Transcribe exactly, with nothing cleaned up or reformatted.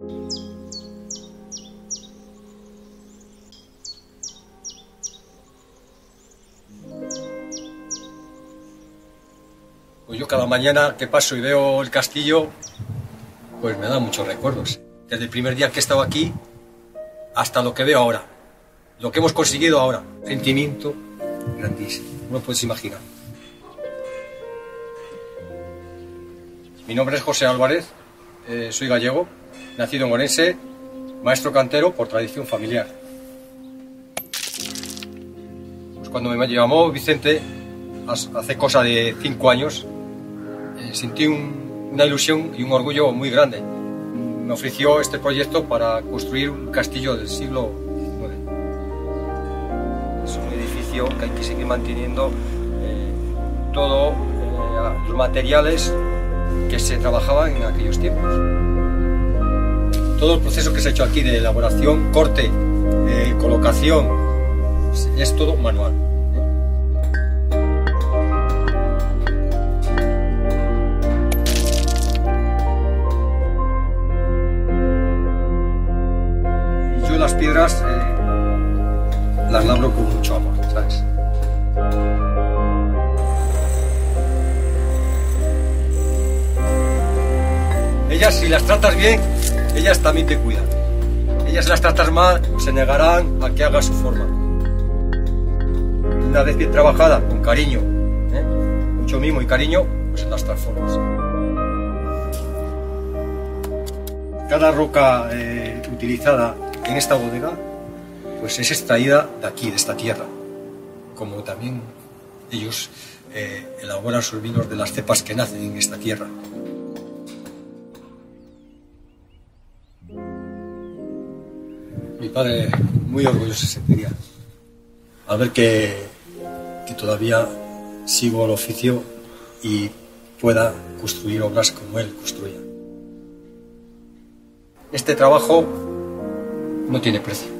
Pues yo cada mañana que paso y veo el castillo, pues me da muchos recuerdos. Desde el primer día que he estado aquí hasta lo que veo ahora, lo que hemos conseguido ahora. Sentimiento grandísimo, no lo puedes imaginar. Mi nombre es José Álvarez, eh, soy gallego, nacido en Orense, maestro cantero por tradición familiar. Pues cuando me llamó Vicente, hace cosa de cinco años, eh, sentí un, una ilusión y un orgullo muy grande. Me ofreció este proyecto para construir un castillo del siglo diecinueve. Es un edificio que hay que seguir manteniendo eh, todos eh, los materiales que se trabajaban en aquellos tiempos. Todo el proceso que se ha hecho aquí de elaboración, corte, eh, colocación, es todo manual. ¿Eh? Y yo las piedras eh, las labro con mucho amor, ¿sabes? Ellas, si las tratas bien, ellas también te cuidan. Ellas, si las tratas mal, se negarán a que haga su forma. Una vez bien trabajada, con cariño, ¿eh? mucho mimo y cariño, pues las transformas. Cada roca eh, utilizada en esta bodega, pues es extraída de aquí, de esta tierra. Como también ellos eh, elaboran sus vinos de las cepas que nacen en esta tierra. Mi padre muy orgulloso se sentiría al ver que, que todavía sigo el oficio y pueda construir obras como él construía. Este trabajo no tiene precio.